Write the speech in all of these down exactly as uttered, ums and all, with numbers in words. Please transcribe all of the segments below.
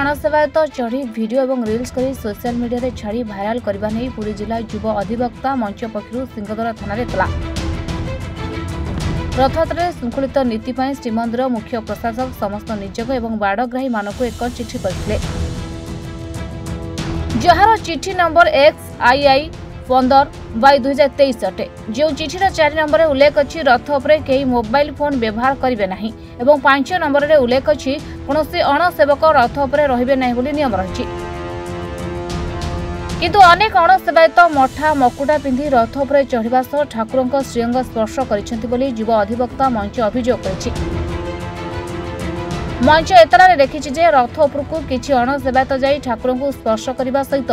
अणसेवायत चढ़ी भिडियो और रिल्स कर सोशल मीडिया में छाड़ी भाइराल करने पुरी जिला युव अधिवक्ता मंच पक्षर सिंहदरा थाना एतला। रथयात्रा श्रृंखलित नीति श्रीमंदिर मुख्य प्रशासक समस्त निजक और बाड़ग्राही मानक एक चिठी करते जार चिठी नंबर एक्स आई आई पंदर बै दुई हजार तेईस अटे जो चिठीर चार नंबर उल्लेख अच्छी रथ उपरे केही मोबाइल फोन व्यवहार करेंगे नहीं एवं पांच नंबर में उल्लेख अच्छी कौन अणसेवक रथ उपरे रहिबे नहीं बोली नियम रही किंतु अनेक अणसेवायत मठा मकुटा पिंधि रथ उपरे चढ़िबा सह ठाकुरंक श्रीअंग स्पर्श करिसेंति बोली युव अधिवक्ता मंच अभियोग करिछि। मंच एतलारे लिखिछि जे रथ उपरकु किछि अणसेवायत जाई ठाकुरंकु स्पर्श करिबा सहित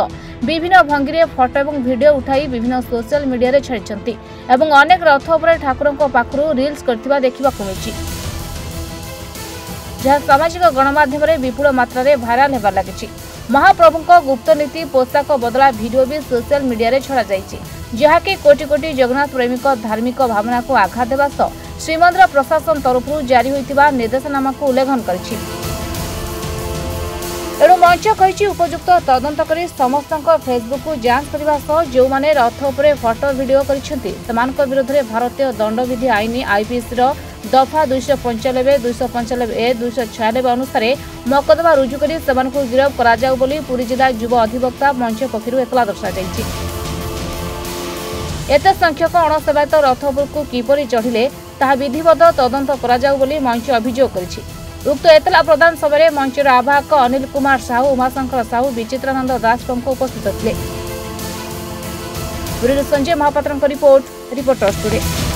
विभिन्न भंगी में फटो और भिडियो उठाई विभिन्न सोशल मीडिया रे छाड़िसेंति एवं अनेक रथ उपरे ठाकुरंक पाखरु रिल्स करथिबा देखिबाकु मिलिछि जहाँ सामाजिक गणमाध्यम रे विपुल मात्रा भाइराल हेबा लागिछि। महाप्रभुक गुप्त नीति पोशाक बदला भिडियो भी सोशल मीडिया रे छड़ा जाइछि जहाँकि कोटि कोटि जगन्नाथ प्रेमिक धार्मिक भावना को आघात देवा सह श्रीमंदिर प्रशासन तरफ जारी होता निर्देशनामा को उल्लंघन करिछि। एणु मंच कहिछि उपयुक्त तदंत करी समस्त फेसबुक को जांच करने सह जो माने रथ उपरे फटो भिडियो करिसेंति सेमानक विरोध में भारतीय दंडविधि आईन आईपीसी रो दफा दुईश पंचानबे दुईश पंचानबे ए दुईश छयानबे अनुसार मकदमा रुजु कर गिरफ्त करा बोली पुरी जिला युव अधिवक्ता मंच पक्षर एतला दर्शाई। एत संख्यक अणसेवायत रथ उपरकु किपरि चढ़िले ताहा विधिवत तदंत करा बोली मंच अभियोग करिछि। उक्त एतला प्रदान समय मंचर आवाहक अनिल कुमार साहू उमाशंकर साहू विचित्रानंद दास प्रमुख उपस्थित थे। Sanjay Mahapatra report, reporters today.